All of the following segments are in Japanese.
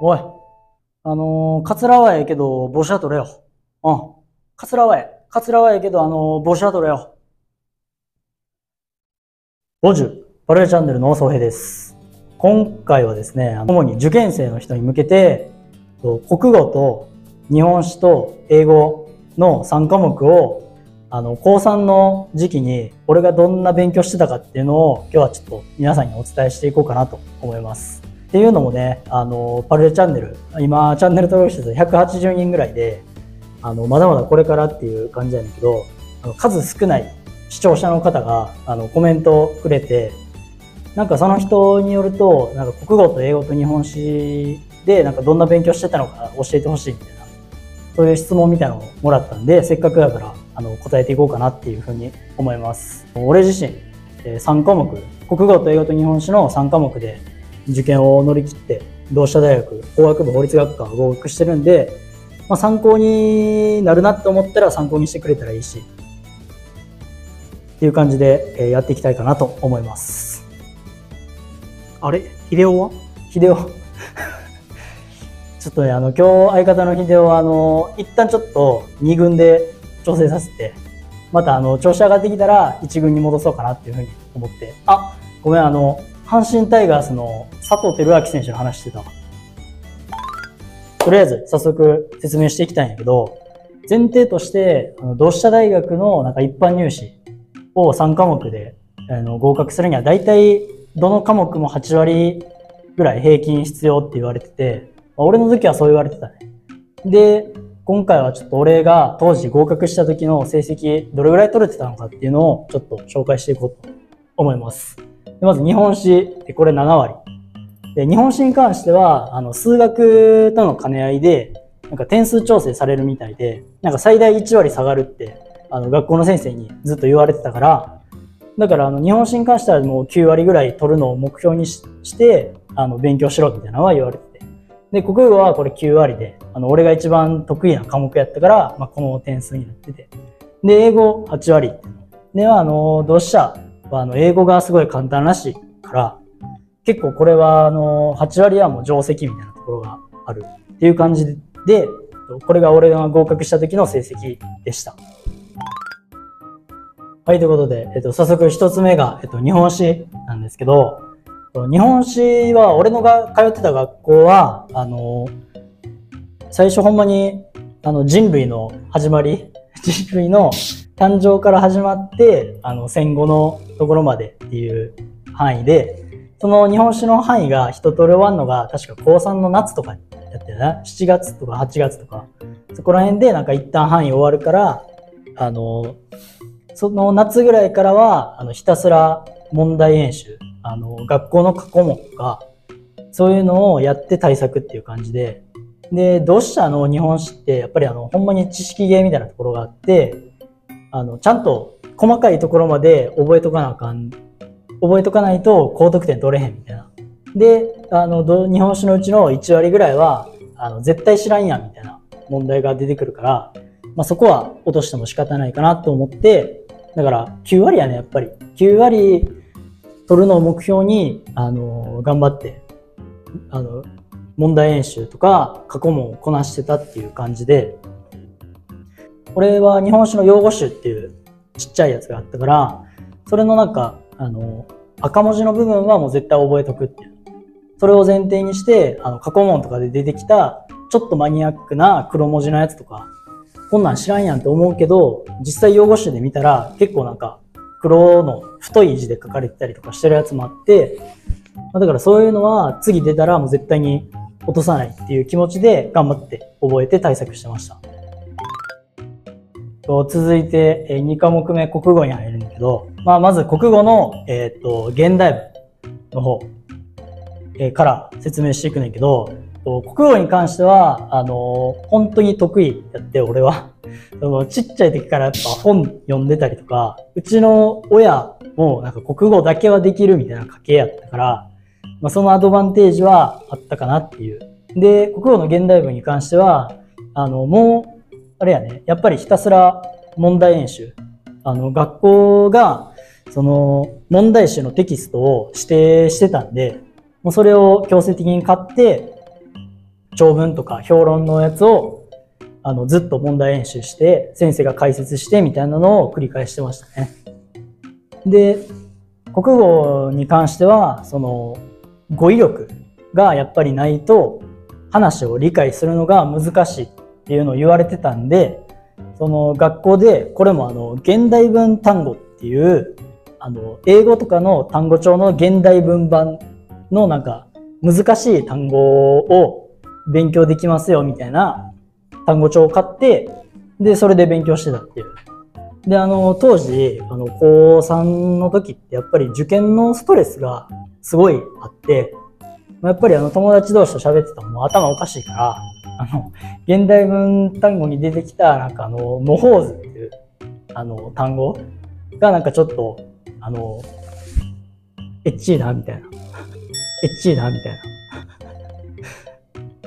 おい、カツラはええけど、帽子は取れよ。カツラはええけど、帽子は取れよ。ボンジュー、バレエチャンネルの総平です。今回はですね、主に受験生の人に向けて、国語と日本史と英語の3科目を、高3の時期に俺がどんな勉強してたかっていうのを今日はちょっと皆さんにお伝えしていこうかなと思います。っていうのもね、パルレチャンネル、今チャンネル登録者数180人ぐらいで、まだまだこれからっていう感じなんだけど、数少ない視聴者の方がコメントをくれて、なんかその人によると、なんか国語と英語と日本史でなんかどんな勉強してたのか教えてほしいみたいな、そういう質問みたいなのをもらったんで、せっかくだから答えていこうかなっていうふうに思います。俺自身3科目、国語と英語と日本史の3科目で受験を乗り切って同志社大学法学部法律学科を合格してるんで、まあ、参考になるなって思ったら参考にしてくれたらいいしっていう感じでやっていきたいかなと思います。あれ、秀夫はちょっとね、今日相方の秀夫は一旦ちょっと2軍で調整させて、また調子上がってきたら1軍に戻そうかなっていうふうに思って、あ、ごめん、阪神タイガースの佐藤輝明選手の話してた。とりあえず早速説明していきたいんだけど、前提として同志社大学のなんか一般入試を3科目で合格するには、だいたいどの科目も8割ぐらい平均必要って言われてて、俺の時はそう言われてたね。で、今回はちょっと俺が当時合格した時の成績どれぐらい取れてたのかっていうのをちょっと紹介していこうと思います。まず日本史、これ7割。で、日本史に関しては、数学との兼ね合いで、なんか点数調整されるみたいで、なんか最大1割下がるって、学校の先生にずっと言われてたから、だから日本史に関してはもう9割ぐらい取るのを目標にして、勉強しろみたいなのは言われてて。で、国語はこれ9割で、俺が一番得意な科目やったから、まあ、この点数になってて。で、英語8割。では、同志社は英語がすごい簡単らしいから、結構これは8割はもう定石みたいなところがあるっていう感じで、これが俺が合格した時の成績でした。はい、ということで、早速一つ目が、日本史なんですけど、日本史は俺のが通ってた学校は、最初ほんまに人類の始まり、人類の誕生から始まって戦後のところまでっていう範囲で、その日本史の範囲が一通り終わるのが確か高3の夏とかやってるな、7月とか8月とかそこら辺でなんか一旦範囲終わるから、その夏ぐらいからはひたすら問題演習、学校の過去問とかそういうのをやって対策っていう感じで、で同志社の日本史ってやっぱりほんまに知識芸みたいなところがあって、ちゃんと細かいところまで覚えとかないと高得点取れへんみたいな。で、日本史のうちの1割ぐらいは絶対知らんやんみたいな問題が出てくるから、まあ、そこは落としても仕方ないかなと思って、だから9割やね、やっぱり9割取るのを目標に頑張って問題演習とか過去問をこなしてたっていう感じで、俺は日本史の用語集っていうちっちゃいやつがあったから、それのなんか赤文字の部分はもう絶対覚えとくっていう、それを前提にして過去問とかで出てきたちょっとマニアックな黒文字のやつとか、こんなん知らんやんって思うけど、実際用語集で見たら結構なんか黒の太い字で書かれてたりとかしてるやつもあって、だからそういうのは次出たらもう絶対に落とさないっていう気持ちで頑張って覚えて対策してました。続いて2科目目、国語に入るんだけど、まあ、まず国語の、現代文の方から説明していくんだけど、国語に関しては本当に得意やって、俺はちっちゃい時からやっぱ本読んでたりとか、うちの親もなんか国語だけはできるみたいな家系やったから、まあ、そのアドバンテージはあったかなっていう。で、国語の現代文に関してはもうあれやね、やっぱりひたすら問題演習。学校が、その、問題集のテキストを指定してたんで、もうそれを強制的に買って、長文とか評論のやつをずっと問題演習して先生が解説してみたいなのを繰り返してましたね。で国語に関してはその語彙力がやっぱりないと話を理解するのが難しいっていうのを言われてたんで、その学校でこれも現代文単語っていう英語とかの単語帳の現代文版のなんか難しい単語を勉強できますよみたいな単語帳を買って、でそれで勉強してたっていう。で当時高3の時ってやっぱり受験のストレスがすごいあって、やっぱり友達同士と喋ってたのも頭おかしいから、現代文単語に出てきたなんか模倣図っていう単語がなんかちょっとエッチーなみたいなエッチーなみたいな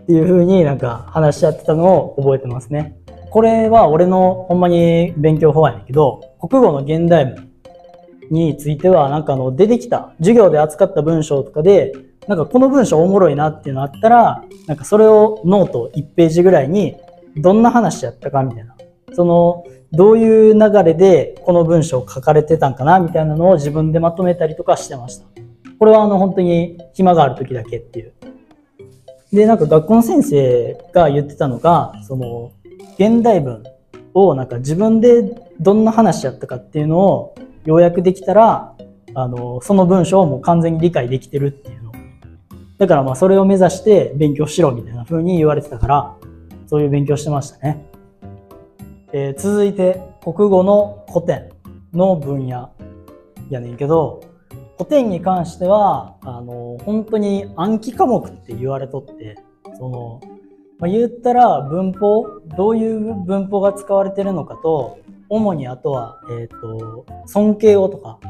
っていう風になんか話し合ってたのを覚えてますね。これは俺のほんまに勉強法やねんけど、国語の現代文についてはなんか出てきた授業で扱った文章とかでなんかこの文章おもろいなっていうのあったらなんかそれをノート1ページぐらいにどんな話やったかみたいな、そのどういう流れでこの文章を書かれてたんかなみたいなのを自分でまとめたりとかしてました。これは本当に暇がある時だけっていう。でなんか学校の先生が言ってたのがその現代文をなんか自分でどんな話やったかっていうのを要約できたらその文章をもう完全に理解できてるっていうのだから、まあそれを目指して勉強しろみたいな風に言われてたから、そういう勉強してましたね。続いて国語の古典の分野やねんけど、古典に関しては本当に暗記科目って言われとって、その、言ったら文法、どういう文法が使われてるのかと、主にあとは、尊敬語とか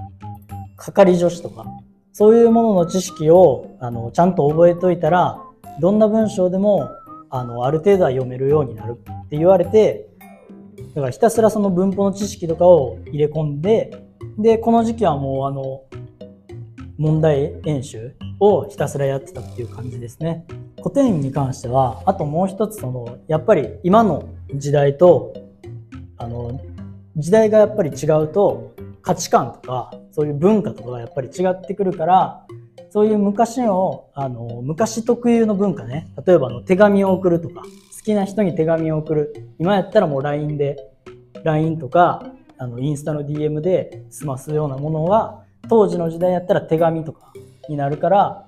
係助詞とかそういうものの知識をちゃんと覚えといたらどんな文章でもある程度は読めるようになるって言われて、だからひたすらその文法の知識とかを入れ込んで、でこの時期はもう問題演習をひたすらやってたっていう感じですね。古典に関してはあともう一つそのやっぱり今の時代と時代がやっぱり違うと価値観とかそういう文化とかがやっぱり違ってくるから、そういう昔特有の文化ね、例えば手紙を送るとか好きな人に手紙を送る、今やったらもう LINE とかインスタの DM で済ますようなものは当時の時代やったら手紙とかになるから、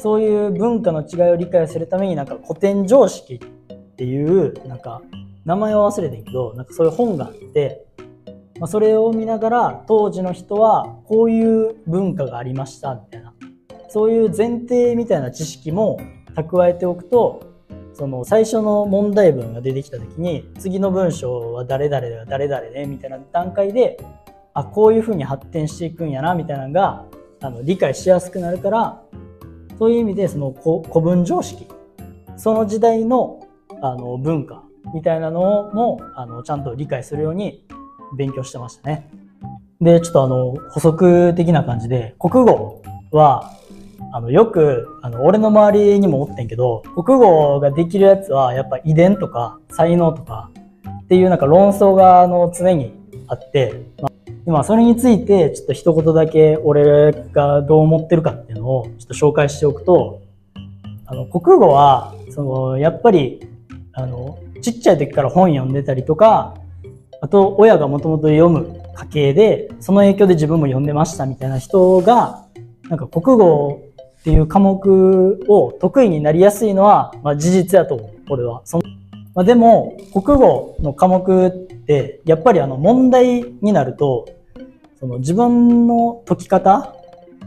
そういう文化の違いを理解するためになんか古典常識っていうなんか名前を忘れてんけど、なんかそういう本があって、それを見ながら当時の人はこういう文化がありましたみたいな、そういう前提みたいな知識も蓄えておくと、その最初の問題文が出てきた時に次の文章は誰々が誰々ねみたいな段階でこういう風に発展していくんやなみたいなのが理解しやすくなるから、そういう意味でその古文常識、その時代の文化みたいなのもちゃんと理解するように勉強してましたね。でちょっと補足的な感じで国語はよく俺の周りにもおってんけど、国語ができるやつはやっぱ遺伝とか才能とかっていうなんか論争が常にあって。今それについてちょっと一言だけ俺がどう思ってるかっていうのをちょっと紹介しておくと、国語はそのやっぱりちっちゃい時から本読んでたりとか、あと親がもともと読む家系でその影響で自分も読んでましたみたいな人がなんか国語っていう科目を得意になりやすいのは事実やと思う俺は。でも国語の科目ってやっぱり問題になるとその自分の解き方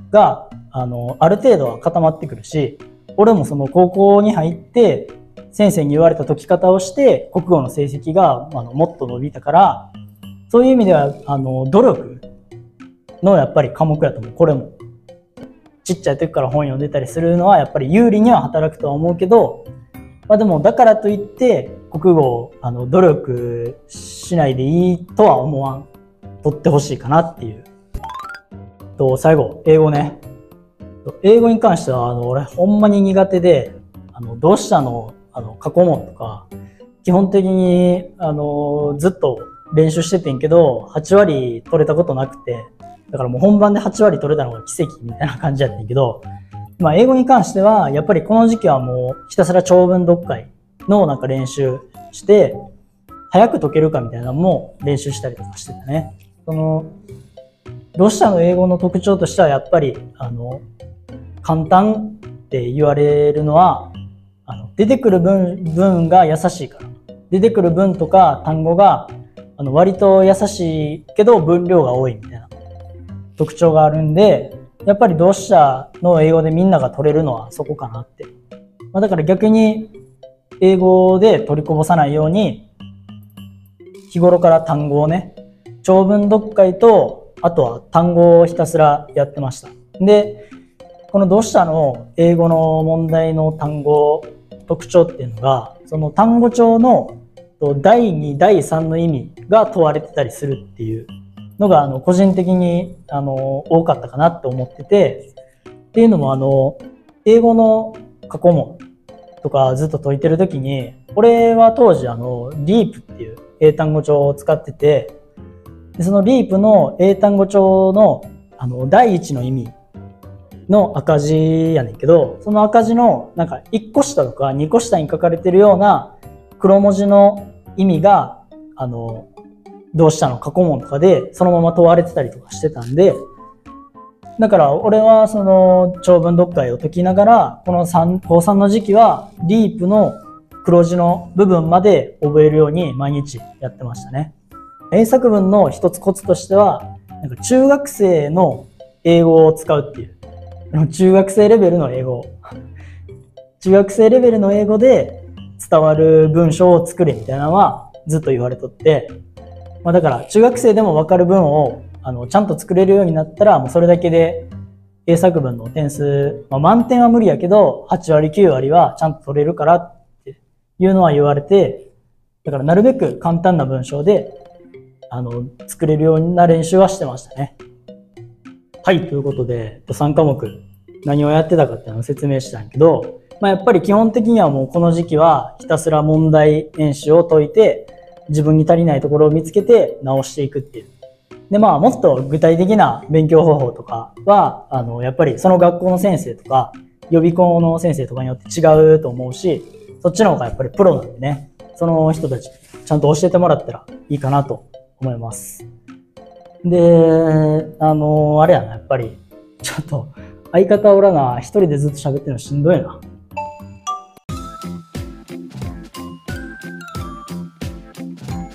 がある程度は固まってくるし、俺もその高校に入って先生に言われた解き方をして国語の成績がもっと伸びたから、そういう意味では努力のやっぱり科目やと思う。これもちっちゃい時から本読んでたりするのはやっぱり有利には働くとは思うけど、でもだからといって国語努力しないでいいとは思わん、取ってほしいかなっていう。最後英語ね。英語に関しては俺ほんまに苦手でどうして過去問とか基本的にずっと練習しててんけど8割取れたことなくて、だからもう本番で8割取れたのが奇跡みたいな感じやったんけど、まあ、英語に関してはやっぱりこの時期はもうひたすら長文読解のなんか練習して早く解けるかみたいなのも練習したりとかしてたね。ロシアの英語の特徴としてはやっぱり簡単って言われるのは出てくる文が優しいから、出てくる文とか単語が割と優しいけど分量が多いみたいな特徴があるんで、やっぱり同志社の英語でみんなが取れるのはそこかなって、まあ、だから逆に英語で取りこぼさないように日頃から単語をね、長文読解とあとは単語をひたすらやってました。でこの同志社の英語の問題の単語特徴っていうのが、その単語帳の第2第3の意味が問われてたりするっていうのが個人的に多かったかなって思ってて、っていうのも英語の過去問とかずっと解いてる時に、俺は当時LEAPっていう英単語帳を使ってて、でそのLEAPの英単語帳の第1の意味の赤字やねんけど、その赤字のなんか1個下とか2個下に書かれてるような黒文字の意味が同志社の過去問とかでそのまま問われてたりとかしてたんで、だから俺はその長文読解を解きながらこの高3の時期はLEAPの黒字の部分まで覚えるように毎日やってましたね。英作文の一つコツとしてはなんか中学生の英語を使うっていう、中学生レベルの英語中学生レベルの英語で伝わる文章を作れみたいなのはずっと言われとって、まあ、だから中学生でも分かる文をちゃんと作れるようになったらもうそれだけで英作文の点数、まあ、満点は無理やけど8割9割はちゃんと取れるからっていうのは言われて、だからなるべく簡単な文章で作れるような練習はしてましたね。はい、ということで3科目何をやってたかっていうのを説明したんやけど、まあ、やっぱり基本的にはもうこの時期はひたすら問題演習を解いて自分に足りないところを見つけて直していくっていう。でまあもっと具体的な勉強方法とかはやっぱりその学校の先生とか予備校の先生とかによって違うと思うし、そっちの方がやっぱりプロなんでね、その人たちちゃんと教えてもらったらいいかなと思います。で、あれやな、やっぱり、ちょっと、相方おらな、一人でずっと喋ってるのしんどいな。